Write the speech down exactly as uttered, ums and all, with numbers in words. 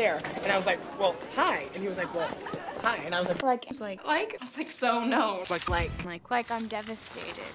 there. And I was like, well, hi. And he was like, well, hi. And I was like, like, like, like, it's like so no. Like, like, like, like, I'm devastated.